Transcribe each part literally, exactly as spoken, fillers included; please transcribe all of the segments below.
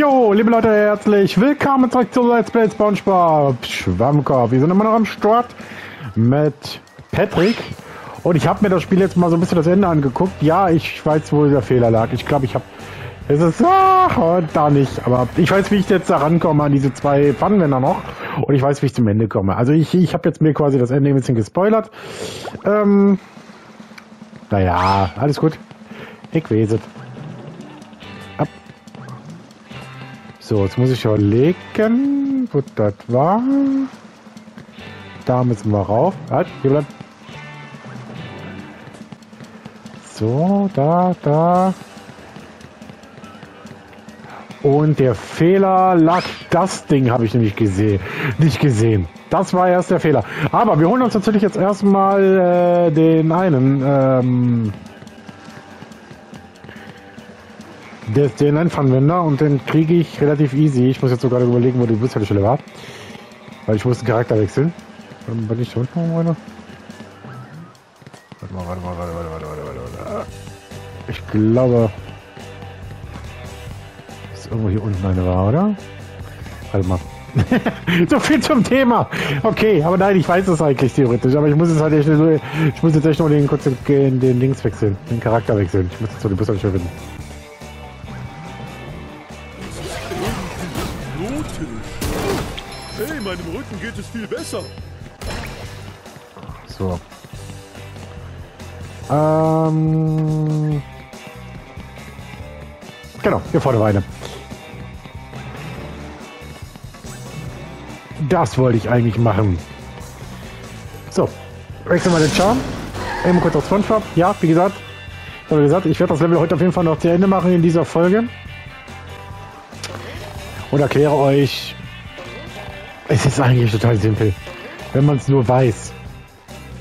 Jo, liebe Leute, herzlich willkommen zurück zu Let's Play Spongebob Schwammkopf. Wir sind immer noch am Start mit Patrick und ich habe mir das Spiel jetzt mal so ein bisschen das Ende angeguckt. Ja, ich weiß, wo der Fehler lag. Ich glaube, ich habe... Es ist... Ah, da nicht, aber ich weiß, wie ich jetzt da rankomme an diese zwei Pfannenwender noch und ich weiß, wie ich zum Ende komme. Also ich, ich habe jetzt mir quasi das Ende ein bisschen gespoilert. Ähm... Naja, alles gut. Ich weiß es. So, jetzt muss ich überlegen, wo das war. Da müssen wir rauf. Halt, hier bleibt. So, da, da. Und der Fehler lag, das Ding habe ich nämlich gesehen. Nicht gesehen. Das war erst der Fehler. Aber wir holen uns natürlich jetzt erstmal äh, den einen, ähm... Der ist den Einfernwender und den kriege ich relativ easy. Ich muss jetzt sogar überlegen, wo die Bushaltestelle war. Weil ich muss den Charakter wechseln. Dann bin ich da unten noch einer. Warte mal, warte mal, warte, warte, warte, warte, warte. Ich glaube... Dass irgendwo hier unten eine war, oder? Warte mal. So viel zum Thema! Okay, aber nein, ich weiß es eigentlich theoretisch. Aber ich muss es halt echt nur... Ich muss jetzt echt nur den, kurz den, den Dings wechseln. Den Charakter wechseln. Ich muss jetzt so die Bushaltestelle finden. Hey, meinem Rücken geht es viel besser. So. Ähm. Genau, hier vorne war eine. Das wollte ich eigentlich machen. So. Wechseln wir den Charme. Eben kurz auf Spongebob. Ja, wie gesagt. Ich habe gesagt, ich werde das Level heute auf jeden Fall noch zu Ende machen in dieser Folge. Und erkläre euch, es ist eigentlich total simpel, wenn man es nur weiß.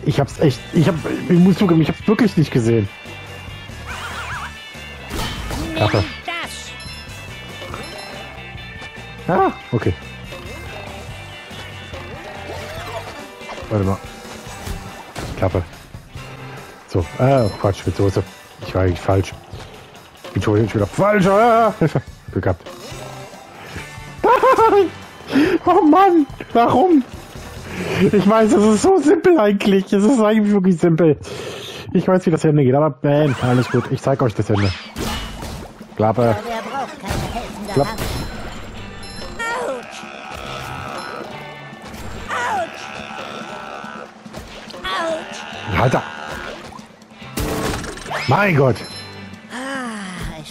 Ich hab's echt, ich hab, ich muss zugeben, ich hab's wirklich nicht gesehen. Ach, ah, okay. Warte mal. Klappe. So, äh, Quatsch, mit Soße. Ich war eigentlich falsch. Entschuldigung, ich bin doch falsch. Ah, Hilfe. Glück gehabt. Oh Mann, warum? Ich weiß, es ist so simpel eigentlich. Es ist eigentlich wirklich simpel. Ich weiß, wie das Ende geht, aber bam, alles gut. Ich zeig euch das Ende. Klappe. Klappe. Alter. Mein Gott.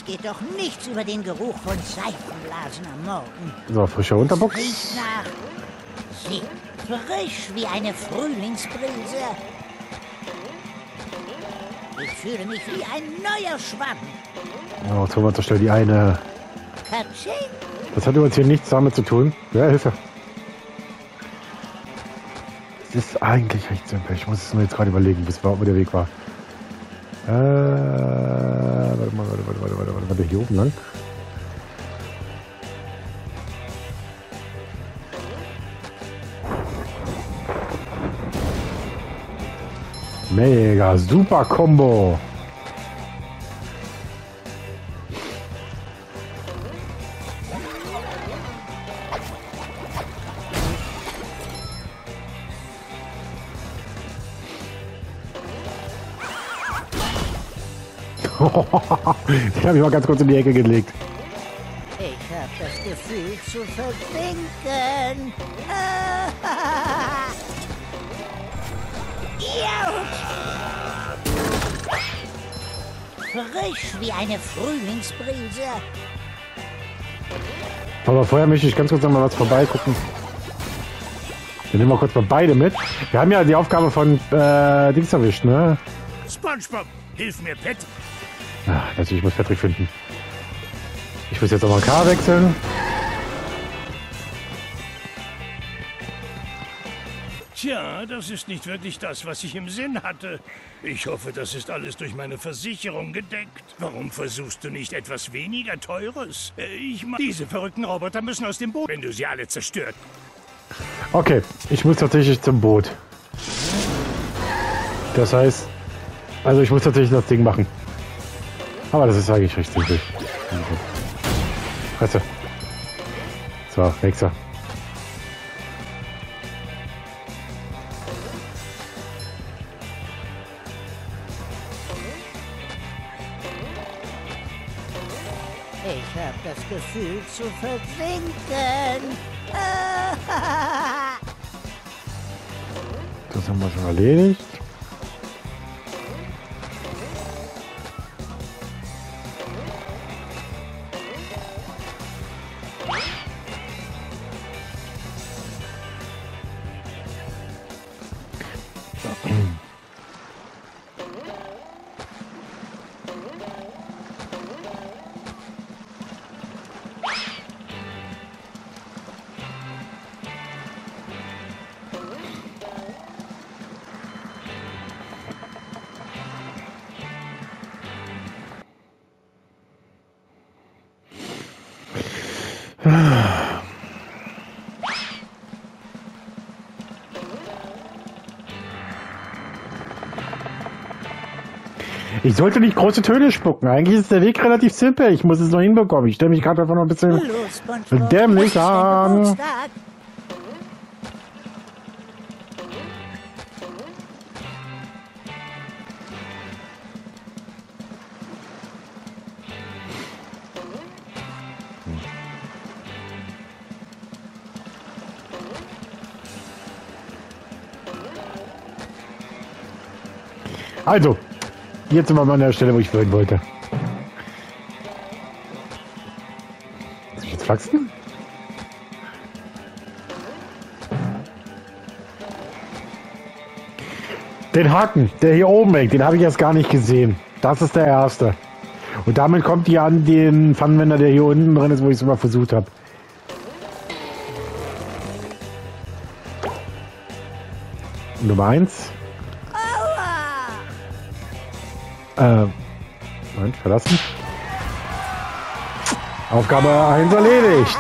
Geht doch nichts über den Geruch von Seifenblasen am Morgen. So, frische Unterbuchs. Es riecht nach See, frisch wie eine Frühlingsbrise. Ich fühle mich wie ein neuer Schwamm. Oh, jetzt holen wir uns schnell die eine. Katsching. Das hat übrigens hier nichts damit zu tun. Ja, Hilfe. Es ist eigentlich recht simpel. Ich muss es mir jetzt gerade überlegen, bis wo der Weg war. Äh, warte mal, warte, warte, warte, warte, warte, warte, hier oben lang. Mega, super Combo. Ich habe mich mal ganz kurz in die Ecke gelegt. Ich habe das Gefühl zu versinken. Frisch wie eine Frühlingsbrise. Aber vorher möchte ich ganz kurz noch mal was vorbeigucken. Wir nehmen mal kurz mal beide mit. Wir haben ja die Aufgabe von äh, Dings erwischt, ne? Spongebob, hilf mir, Pet. Ach, natürlich, ich muss Patrick finden. Ich muss jetzt auch mal ein K wechseln. Tja, das ist nicht wirklich das, was ich im Sinn hatte. Ich hoffe, das ist alles durch meine Versicherung gedeckt. Warum versuchst du nicht etwas weniger Teures? Ich meine, diese verrückten Roboter müssen aus dem Boot, wenn du sie alle zerstört. Okay, ich muss tatsächlich zum Boot. Das heißt, also ich muss tatsächlich das Ding machen. Aber das ist eigentlich recht simpel. Fresse. So, Wichser. Ich habe das Gefühl zu versinken. Das haben wir schon erledigt. Ich sollte nicht große Töne spucken. Eigentlich ist der Weg relativ simpel. Ich muss es noch hinbekommen. Ich stelle mich gerade einfach noch ein bisschen Hallo, dämlich an. Also. Jetzt sind wir mal an der Stelle, wo ich vorhin wollte. Soll ich jetzt flachsen? Den Haken, der hier oben hängt, den habe ich erst gar nicht gesehen. Das ist der erste. Und damit kommt ihr an den Pfannenwender, der hier unten drin ist, wo ich es immer versucht habe. Nummer eins. Äh, Moment, verlassen. Aufgabe eins erledigt.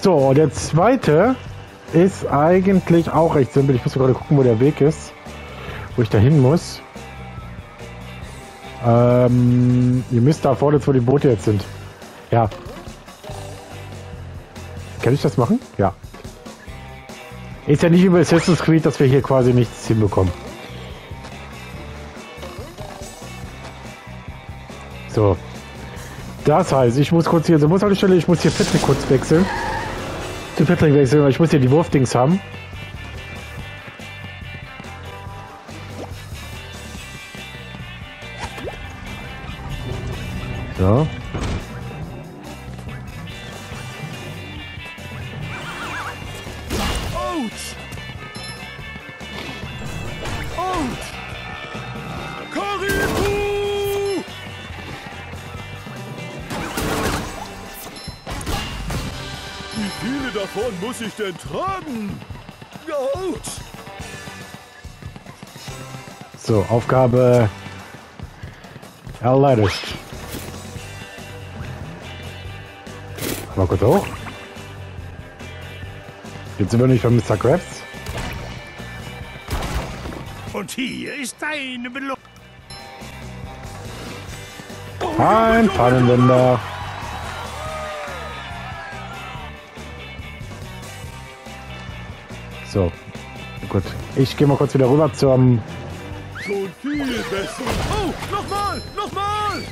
So, der zweite ist eigentlich auch recht simpel. Ich muss gerade gucken, wo der Weg ist, wo ich da hin muss. Ähm, ihr müsst da vorne, wo die Boote jetzt sind. Ja. Kann ich das machen? Ja. Ist ja nicht über Assassin's Creed, dass wir hier quasi nichts hinbekommen. So, das heißt, ich muss kurz hier zur Bushaltestelle, ich muss hier Patrick kurz wechseln. Zu Patrick wechseln, weil ich muss hier die Wurfdings haben. So. Davon muss ich denn tragen? Gut. So, Aufgabe erledigt. Mal kurz hoch. Jetzt sind wir nicht bei Mister Krabs. Und hier ist deine Belohnung. Ein Pfannenwender. So, gut. Ich gehe mal kurz wieder rüber zum... Schon viel besser. Oh, nochmal, nochmal!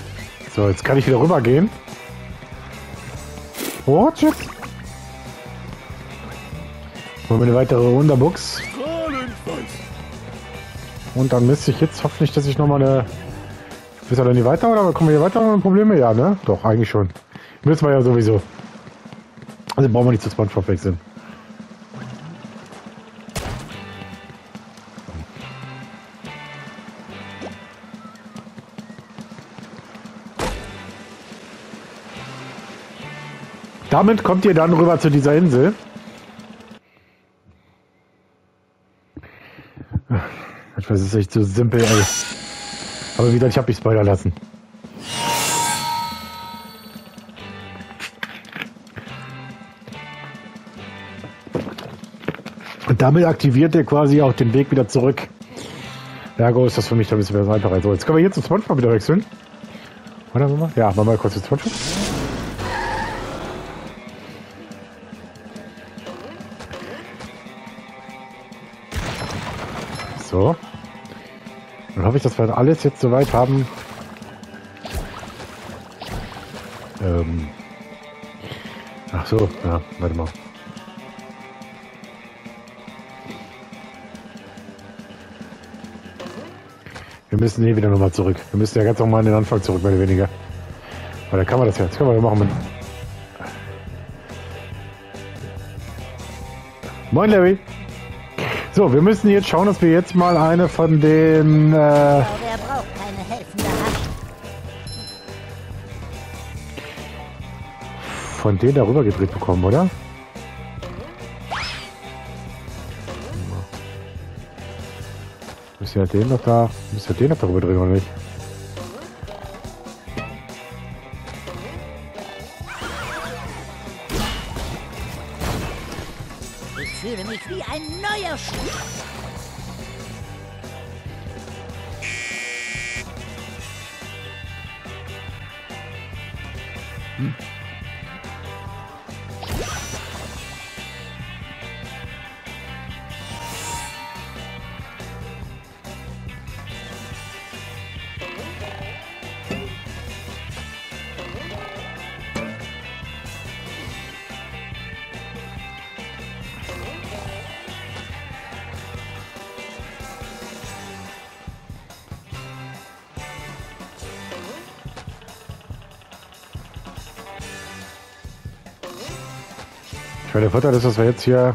So, jetzt kann ich wieder rüber gehen. Oh, tschüss. Holen wir eine weitere Wunderbox. Und dann müsste ich jetzt hoffentlich, dass ich nochmal eine... Bist du dann nicht weiter oder kommen wir hier weiter ohne Probleme? Ja, ne? Doch, eigentlich schon. Müssen wir ja sowieso. Also brauchen wir nicht zu Spongebob wechseln. Damit kommt ihr dann rüber zu dieser Insel. Ich weiß, es ist echt so simpel, ey. Aber wie gesagt, ich habe mich spoilern lassen. Und damit aktiviert ihr quasi auch den Weg wieder zurück. Ergo ist das für mich dann ein bisschen einfacher. So, jetzt können wir hier zu Spongebob wieder wechseln. Oder? Ja, machen wir mal kurz zu Spongebob. So. Dann hoffe ich, dass wir alles jetzt soweit haben. Ähm. Ach so, ja, warte mal. Wir müssen hier wieder nochmal zurück. Wir müssen ja ganz nochmal an den Anfang zurück, mehr oder weniger. Weil da kann man das ja. Das können wir ja machen mit. Moin, Larry. So, wir müssen jetzt schauen, dass wir jetzt mal eine von den... Äh ja, wer braucht eine helfende Hand? Von denen darüber gedreht bekommen, oder? Müssen wir den noch da... Müssen wir den noch darüber drehen, oder nicht? Wie ein neuer Schuh. Hm. Ich meine, der Vorteil ist, dass wir jetzt hier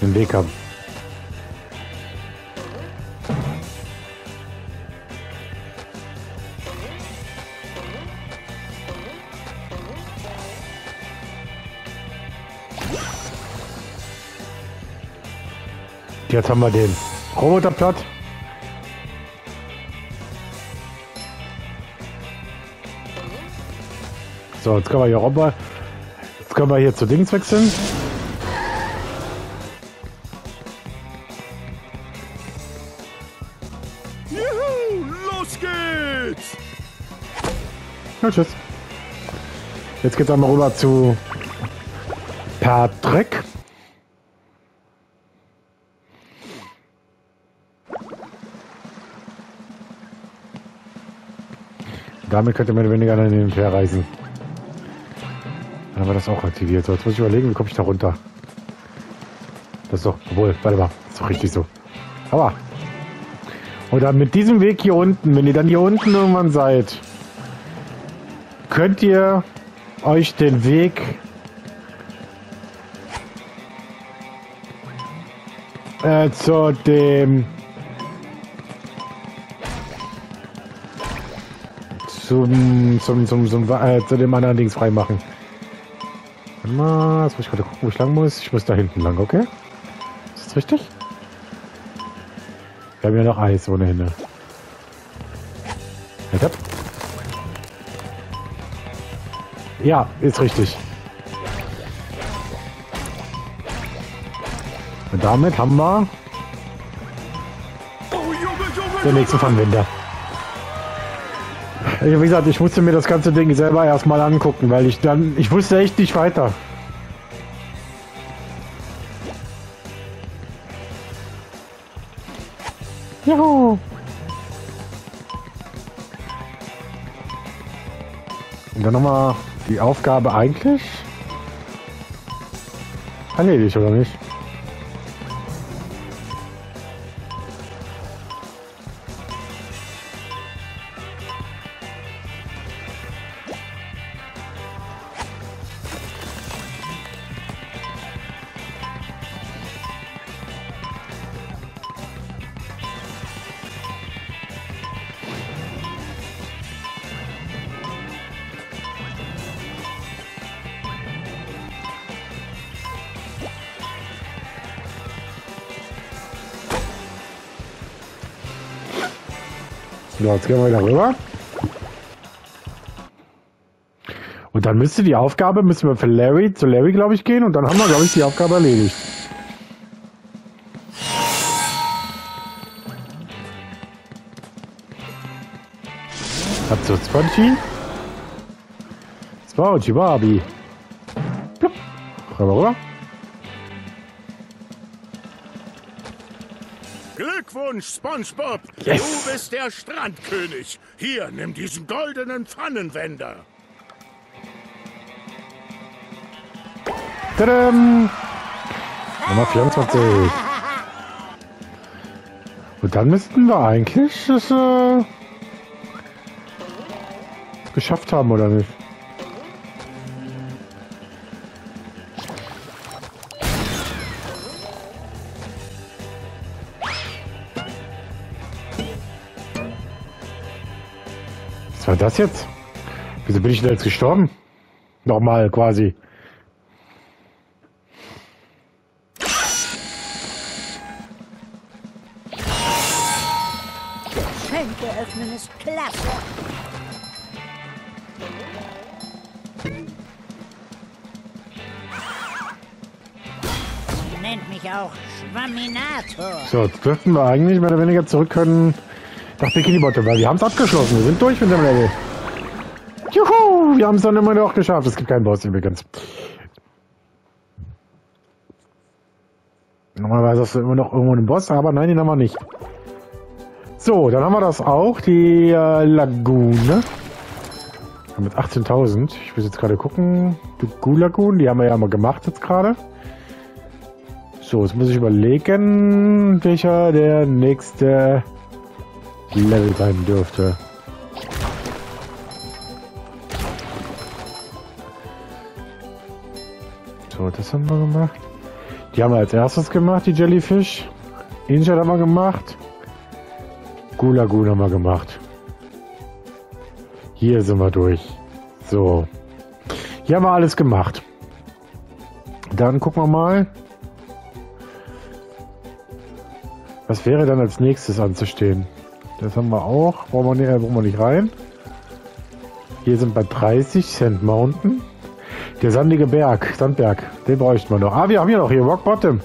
den Weg haben. Jetzt haben wir den Roboterplatz. So, jetzt können wir hier runter. Können wir hier zu Dings wechseln? Juhu, los geht's! Ja, tschüss. Jetzt geht's einmal rüber zu Patrick. Damit könnt ihr mehr oder weniger an den Fähr reisen. Dann haben wir das auch aktiviert. So, jetzt muss ich überlegen, wie komme ich da runter? Das ist doch, obwohl, warte mal, das ist doch richtig so. Aber, und dann mit diesem Weg hier unten, wenn ihr dann hier unten irgendwann seid, könnt ihr euch den Weg äh, zu dem zum, zum, zum, zum, äh, zu dem anderen Dings freimachen. Warte mal, jetzt muss ich gerade gucken, wo ich lang muss. Ich muss da hinten lang, okay? Ist das richtig? Wir haben ja noch Eis ohnehin. Ja, ist richtig. Und damit haben wir den nächsten Funwinter. Wie gesagt, ich musste mir das ganze Ding selber erstmal angucken, weil ich dann, ich wusste echt nicht weiter. Juhu! Und dann nochmal die Aufgabe eigentlich? Erledigt, oder nicht? So, jetzt gehen wir wieder rüber. Und dann müsste die Aufgabe, müssen wir für Larry, zu Larry, glaube ich, gehen. Und dann haben wir, glaube ich, die Aufgabe erledigt. Ab zu Spongy. Spongy Barbie. Plupp. Rüber, rüber. Glückwunsch, Spongebob. Yes. Du bist der Strandkönig. Hier, nimm diesen goldenen Pfannenwender. Tadam! Nummer vierundzwanzig. Und dann müssten wir eigentlich das äh, geschafft haben, oder nicht? Was war das jetzt? Wieso bin ich denn jetzt gestorben? Nochmal quasi. Schenke öffnen ist klasse. Sie nennt mich auch Schwamminator. So, jetzt dürften wir eigentlich mehr oder weniger zurück können. Nach Bikini Bottom, weil wir haben es abgeschlossen. Wir sind durch mit dem Level. Juhu, wir haben es dann immer noch geschafft. Es gibt keinen Boss übrigens. Normalerweise hast du immer noch irgendwo einen Boss, aber nein, den haben wir nicht. So, dann haben wir das auch, die äh, Lagune. Mit achtzehntausend. Ich will jetzt gerade gucken. Die Gulagoon, die haben wir ja mal gemacht jetzt gerade. So, jetzt muss ich überlegen, welcher der nächste Level sein dürfte. So, das haben wir gemacht. Die haben wir als erstes gemacht, die Jellyfish. Ninja haben wir gemacht. Gulagoon haben wir gemacht. Hier sind wir durch. So. Hier haben wir alles gemacht. Dann gucken wir mal. Was wäre dann als nächstes anzustehen? Das haben wir auch. Brauchen wir, nicht, brauchen wir nicht rein. Hier sind bei dreißig Sand Mountain. Der sandige Berg, Sandberg, den bräuchten wir noch. Ah, wir haben hier noch hier Rock Bottom.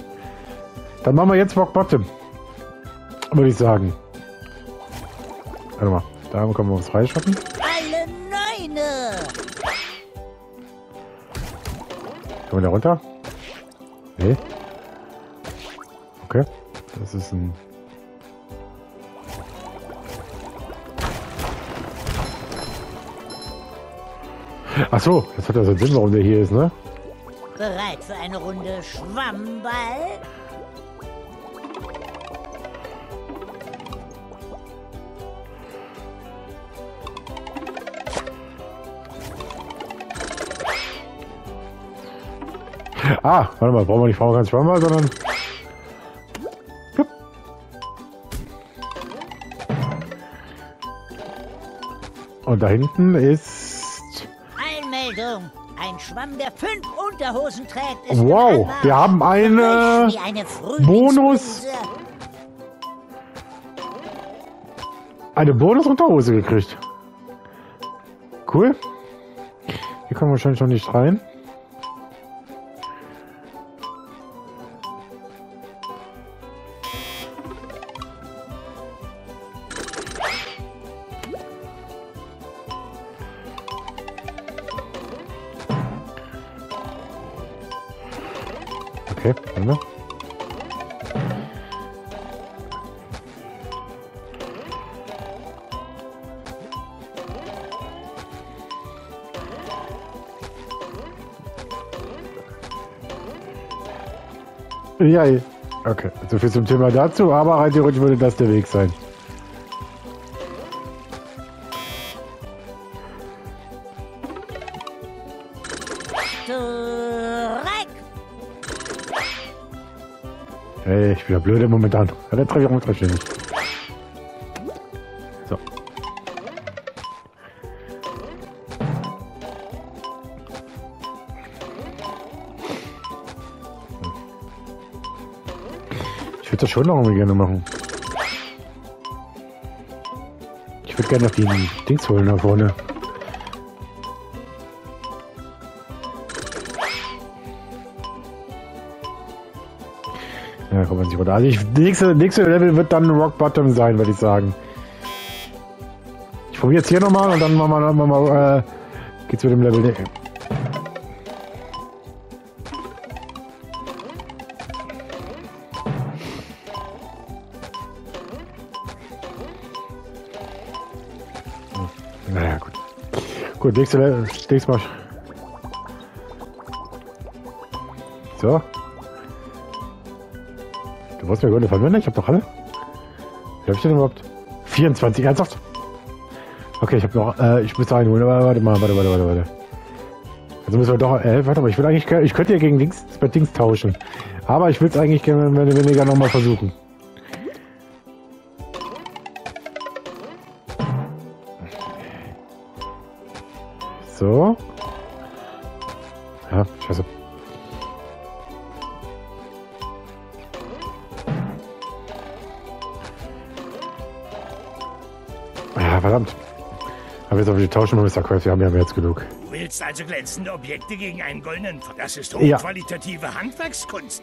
Dann machen wir jetzt Rock Bottom. Würde ich sagen. Warte mal, da können wir uns freischaffen. Alle Neune! Können wir da runter? Nee. Okay. Das ist ein... Ach so, jetzt hat das einen Sinn, warum der hier ist, ne? Bereit für eine Runde Schwammball? Ah, warte mal, brauchen wir nicht keinen Schwammball, sondern... Und da hinten ist... Ein Schwamm, der fünf Unterhosen trägt, ist... Wow, wir haben eine, eine Bonus... Eine Bonus-Unterhose gekriegt. Cool. Hier kommen wir wahrscheinlich schon nicht rein. Okay, warte. Ja, okay, so viel zum Thema dazu, aber rein theoretisch würde das der Weg sein. Ey, ich bin ja blöde momentan. Ja, da treffe ich auch mit verständlich. So. Ich würde das schon noch irgendwie gerne machen. Ich würde gerne noch die Dings holen da vorne. Ja, kommt man sich runter. Also ich, nächste, nächste Level wird dann Rock Bottom sein, würde ich sagen. Ich probiere jetzt hier nochmal und dann machen wir, machen wir, äh, geht's mit dem Level. Naja, gut. Gut, nächstes, nächstes Mal. So. Du wolltest mir Gründe verwenden? Ich hab doch alle. Wie hab ich denn überhaupt? vierundzwanzig, ernsthaft? Okay, ich hab noch. Äh, ich muss einholen. Warte mal, warte, warte, warte, warte. Also müssen wir doch. Äh, warte mal, ich will eigentlich. Ich könnte ja gegen Dings, bei Dings tauschen. Aber ich will es eigentlich gerne weniger nochmal versuchen. So. Ja, scheiße. Ja, verdammt. Aber jetzt auf die Tauschen, Mister Käufer, wir haben ja jetzt genug. Du willst also glänzende Objekte gegen einen goldenen... Das ist hochqualitative ja. Handwerkskunst.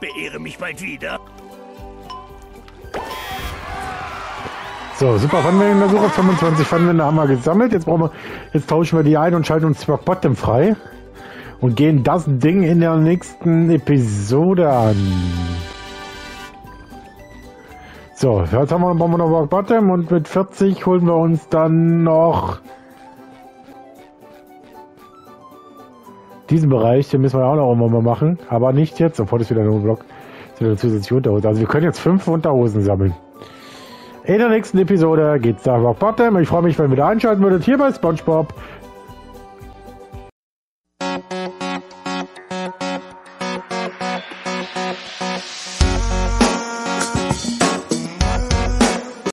Beehre mich bald wieder. So, super Funwände, Suche fünfundzwanzig Funwände haben wir gesammelt. Jetzt brauchen wir, jetzt tauschen wir die ein und schalten uns Rock Bottom frei. Und gehen das Ding in der nächsten Episode an. So, jetzt haben wir, brauchen wir noch Rock Bottom und mit vierzig holen wir uns dann noch diesen Bereich, den müssen wir auch noch irgendwann mal machen. Aber nicht jetzt, sofort ist wieder ein Block, sind wieder zusätzliche Unterhosen. Also wir können jetzt fünf Unterhosen sammeln. In der nächsten Episode geht's da Rock Bottom. Ich freue mich, wenn ihr wieder einschalten würdet, hier bei Spongebob